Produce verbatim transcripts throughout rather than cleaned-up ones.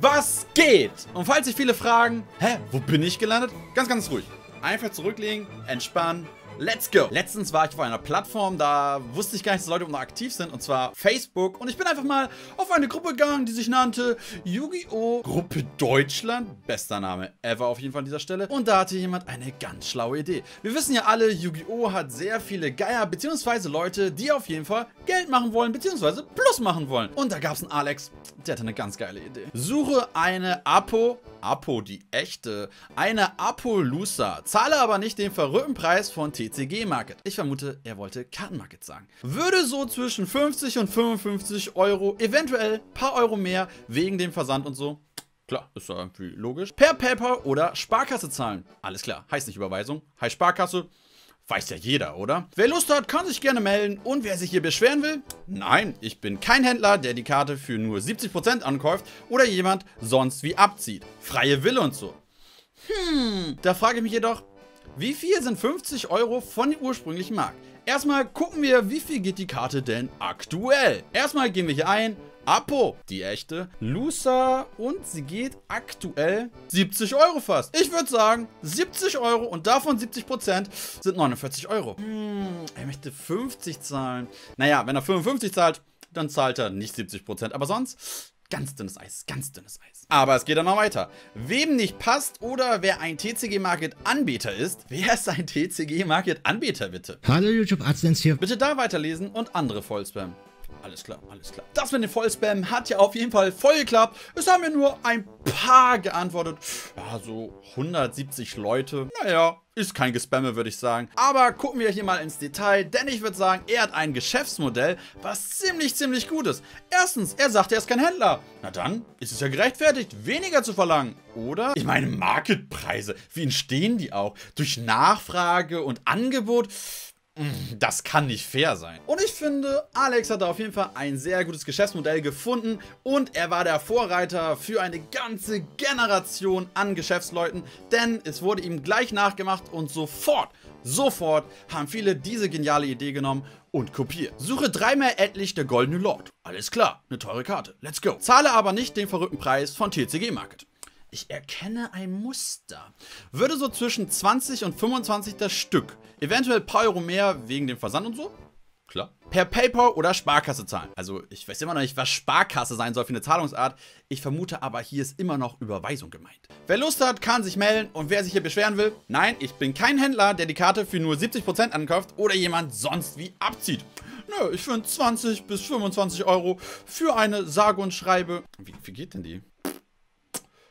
Was geht? Und falls sich viele fragen, hä, wo bin ich gelandet? Ganz, ganz ruhig. Einfach zurücklegen, entspannen, let's go. Letztens war ich auf einer Plattform, da wusste ich gar nicht, dass Leute noch aktiv sind, und zwar Facebook. Und ich bin einfach mal auf eine Gruppe gegangen, die sich nannte Yu-Gi-Oh! Gruppe Deutschland. Bester Name ever auf jeden Fall an dieser Stelle. Und da hatte jemand eine ganz schlaue Idee. Wir wissen ja alle, Yu-Gi-Oh! Hat sehr viele Geier, beziehungsweise Leute, die auf jeden Fall Geld machen wollen, beziehungsweise Plus machen wollen. Und da gab es einen Alex, der hatte eine ganz geile Idee. Suche eine Apo, Apo die echte, eine Apolusa. Zahle aber nicht den verrückten Preis von T C G Market. Ich vermute, er wollte Cardmarket sagen. Würde so zwischen fünfzig und fünfundfünfzig Euro, eventuell ein paar Euro mehr wegen dem Versand und so. Klar, ist ja irgendwie logisch. Per PayPal oder Sparkasse zahlen. Alles klar, heißt nicht Überweisung, heißt Sparkasse. Weiß ja jeder, oder? Wer Lust hat, kann sich gerne melden. Und wer sich hier beschweren will? Nein, ich bin kein Händler, der die Karte für nur siebzig Prozent ankauft oder jemand sonst wie abzieht. Freie Wille und so. Hm, da frage ich mich jedoch, wie viel sind fünfzig Euro von dem ursprünglichen Markt? Erstmal gucken wir, wie viel geht die Karte denn aktuell? Erstmal gehen wir hier ein. Apo, die echte, Lusa, und sie geht aktuell siebzig Euro fast. Ich würde sagen, siebzig Euro, und davon siebzig Prozent sind neunundvierzig Euro. Hm, er möchte fünfzig zahlen. Naja, wenn er fünfundfünfzig zahlt, dann zahlt er nicht siebzig Prozent. Aber sonst, ganz dünnes Eis, ganz dünnes Eis. Aber es geht dann noch weiter. Wem nicht passt oder wer ein T C G-Market-Anbieter ist, wer ist ein T C G-Market-Anbieter, bitte? Hallo YouTube, Adsense hier. Bitte da weiterlesen und andere Vollspam. Alles klar, alles klar. Das mit dem Vollspam hat ja auf jeden Fall voll geklappt. Es haben mir nur ein paar geantwortet. Ja, so hundertsiebzig Leute. Naja, ist kein Gespamme, würde ich sagen. Aber gucken wir hier mal ins Detail, denn ich würde sagen, er hat ein Geschäftsmodell, was ziemlich, ziemlich gut ist. Erstens, er sagt, er ist kein Händler. Na dann ist es ja gerechtfertigt, weniger zu verlangen, oder? Ich meine, Marketpreise, wie entstehen die auch? Durch Nachfrage und Angebot? Das kann nicht fair sein. Und ich finde, Alex hat da auf jeden Fall ein sehr gutes Geschäftsmodell gefunden, und er war der Vorreiter für eine ganze Generation an Geschäftsleuten, denn es wurde ihm gleich nachgemacht, und sofort, sofort haben viele diese geniale Idee genommen und kopiert. Suche dreimal etlich der goldene Lord. Alles klar, eine teure Karte. Let's go. Zahle aber nicht den verrückten Preis von T C G Market. Ich erkenne ein Muster. Würde so zwischen zwanzig und fünfundzwanzig das Stück. Eventuell ein paar Euro mehr wegen dem Versand und so. Klar. Per PayPal oder Sparkasse zahlen. Also ich weiß immer noch nicht, was Sparkasse sein soll für eine Zahlungsart. Ich vermute aber, hier ist immer noch Überweisung gemeint. Wer Lust hat, kann sich melden. Und wer sich hier beschweren will? Nein, ich bin kein Händler, der die Karte für nur siebzig Prozent ankauft oder jemand sonst wie abzieht. Nö, ich finde zwanzig bis fünfundzwanzig Euro für eine sage und schreibe. Wie, wie geht denn die?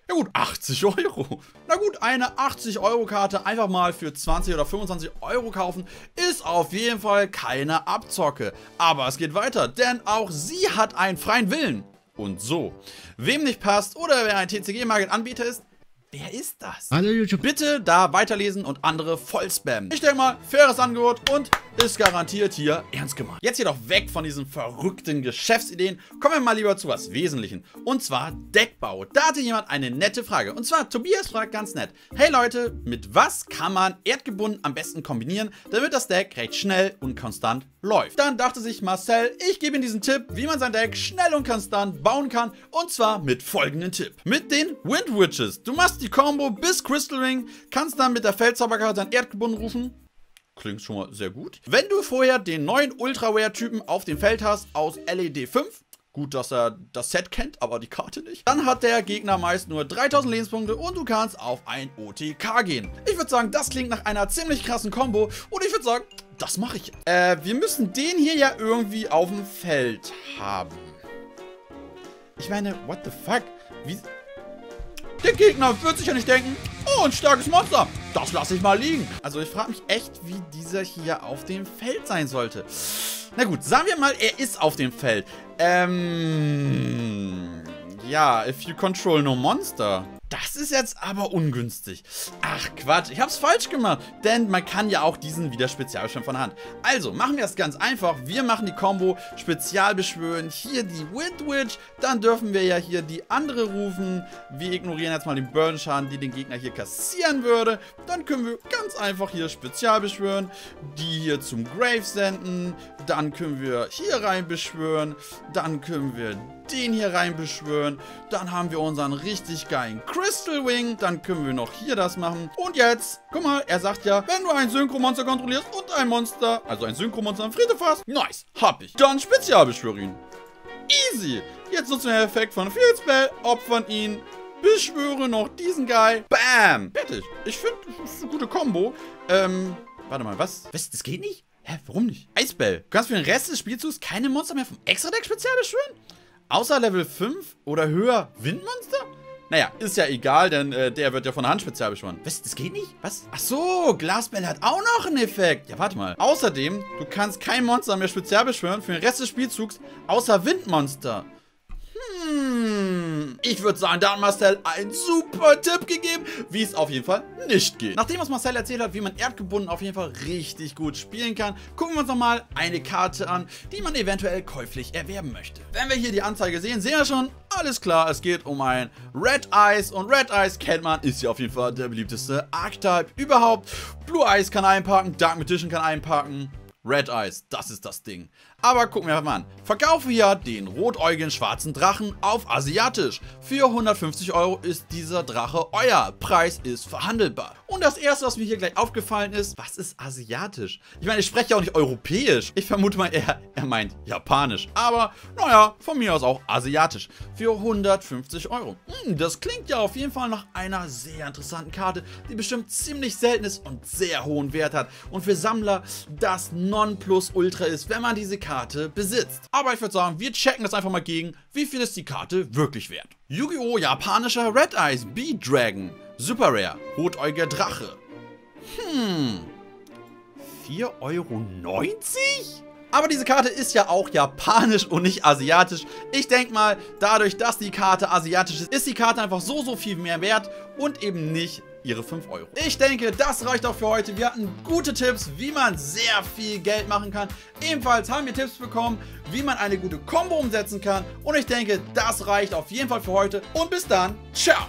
Ja gut, achtzig Euro. Na gut, eine achtzig Euro Karte einfach mal für zwanzig oder fünfundzwanzig Euro kaufen, ist auf jeden Fall keine Abzocke. Aber es geht weiter, denn auch sie hat einen freien Willen. Und so, wem nicht passt oder wer ein T C G-Market-Anbieter ist, wer ist das? Hallo YouTube. Bitte da weiterlesen und andere vollspammen. Ich denke mal, faires Angebot und ist garantiert hier ernst gemacht. Jetzt jedoch weg von diesen verrückten Geschäftsideen. Kommen wir mal lieber zu was Wesentlichen. Und zwar Deckbau. Da hatte jemand eine nette Frage. Und zwar Tobias fragt ganz nett: Hey Leute, mit was kann man erdgebunden am besten kombinieren, damit das Deck recht schnell und konstant läuft? Dann dachte sich Marcel, ich gebe ihm diesen Tipp, wie man sein Deck schnell und konstant bauen kann. Und zwar mit folgenden Tipp: Mit den Windwitches. Du machst die Combo bis Crystal Ring, kannst dann mit der Feldzauberkarte ein Erdgebunden rufen. Klingt schon mal sehr gut. Wenn du vorher den neuen Ultraware-Typen auf dem Feld hast aus L E D fünf, gut, dass er das Set kennt, aber die Karte nicht, dann hat der Gegner meist nur dreitausend Lebenspunkte und du kannst auf ein O T K gehen. Ich würde sagen, das klingt nach einer ziemlich krassen Combo, und ich würde sagen, das mache ich. Äh, wir müssen den hier ja irgendwie auf dem Feld haben. Ich meine, what the fuck? Wie... Der Gegner wird sich ja nicht denken, oh, ein starkes Monster, das lasse ich mal liegen. Also ich frage mich echt, wie dieser hier auf dem Feld sein sollte. Na gut, sagen wir mal, er ist auf dem Feld. Ähm, ja, if you control no monster. Das ist jetzt aber ungünstig. Ach Quatsch, ich hab's falsch gemacht. Denn man kann ja auch diesen wieder Spezialbeschwören von Hand. Also, machen wir es ganz einfach. Wir machen die Combo Spezialbeschwören. Hier die Windwitch. Dann dürfen wir ja hier die andere rufen. Wir ignorieren jetzt mal den Burn-Schaden, die den Gegner hier kassieren würde. Dann können wir ganz einfach hier Spezialbeschwören. Die hier zum Grave senden. Dann können wir hier rein beschwören. Dann können wir den hier rein beschwören. Dann haben wir unseren richtig geilen Crystal Wing. Dann können wir noch hier das machen. Und jetzt, guck mal, er sagt ja, wenn du ein Synchro-Monster kontrollierst und ein Monster, also ein Synchro-Monster im Friedhof hast, nice, hab ich. Dann Spezialbeschwör ihn. Easy. Jetzt nutzen wir den Effekt von Fieldspell, opfern ihn, beschwöre noch diesen Guy. Bam. Fertig. Ich finde, das ist eine gute Kombo. Ähm, warte mal, was? Was, das geht nicht? Hä, warum nicht? Ice Bell. Du kannst für den Rest des Spielzugs keine Monster mehr vom Extra-Deck spezial beschwören? Außer Level fünf oder höher Windmonster? Naja, ist ja egal, denn äh, der wird ja von der Hand spezial beschworen. Was? Das geht nicht? Was? Ach so, Glasbell hat auch noch einen Effekt. Ja, warte mal. Außerdem, du kannst kein Monster mehr spezial beschwören für den Rest des Spielzugs, außer Windmonster. Hm. Ich würde sagen, da hat Marcel einen super Tipp gegeben, wie es auf jeden Fall nicht geht. Nachdem was Marcel erzählt hat, wie man erdgebunden auf jeden Fall richtig gut spielen kann, gucken wir uns nochmal eine Karte an, die man eventuell käuflich erwerben möchte. Wenn wir hier die Anzeige sehen, sehen wir schon, alles klar, es geht um ein Red-Eyes. Und Red-Eyes kennt man, ist ja auf jeden Fall der beliebteste Archetype überhaupt. Blue Eyes kann einpacken, Dark Magician kann einpacken. Red-Eyes, das ist das Ding. Aber gucken wir mal an. Verkaufe hier den rotäugigen schwarzen Drachen auf asiatisch. Für hundertfünfzig Euro ist dieser Drache euer. Preis ist verhandelbar. Und das erste, was mir hier gleich aufgefallen ist, was ist asiatisch? Ich meine, ich spreche ja auch nicht europäisch. Ich vermute mal eher, er meint japanisch. Aber, naja, von mir aus auch asiatisch. Für hundertfünfzig Euro. Hm, das klingt ja auf jeden Fall nach einer sehr interessanten Karte, die bestimmt ziemlich selten ist und sehr hohen Wert hat. Und für Sammler das Nonplusultra ist, wenn man diese Karte besitzt. Aber ich würde sagen, wir checken das einfach mal gegen, wie viel ist die Karte wirklich wert. Yu-Gi-Oh! Japanischer Red-Eyes B. Dragon. Super Rare. Rotäugiger Drache. Hm. vier Euro neunzig? Aber diese Karte ist ja auch japanisch und nicht asiatisch. Ich denke mal, dadurch, dass die Karte asiatisch ist, ist die Karte einfach so, so viel mehr wert und eben nicht ihre fünf Euro. Ich denke, das reicht auch für heute. Wir hatten gute Tipps, wie man sehr viel Geld machen kann. Ebenfalls haben wir Tipps bekommen, wie man eine gute Combo umsetzen kann. Und ich denke, das reicht auf jeden Fall für heute. Und bis dann, ciao!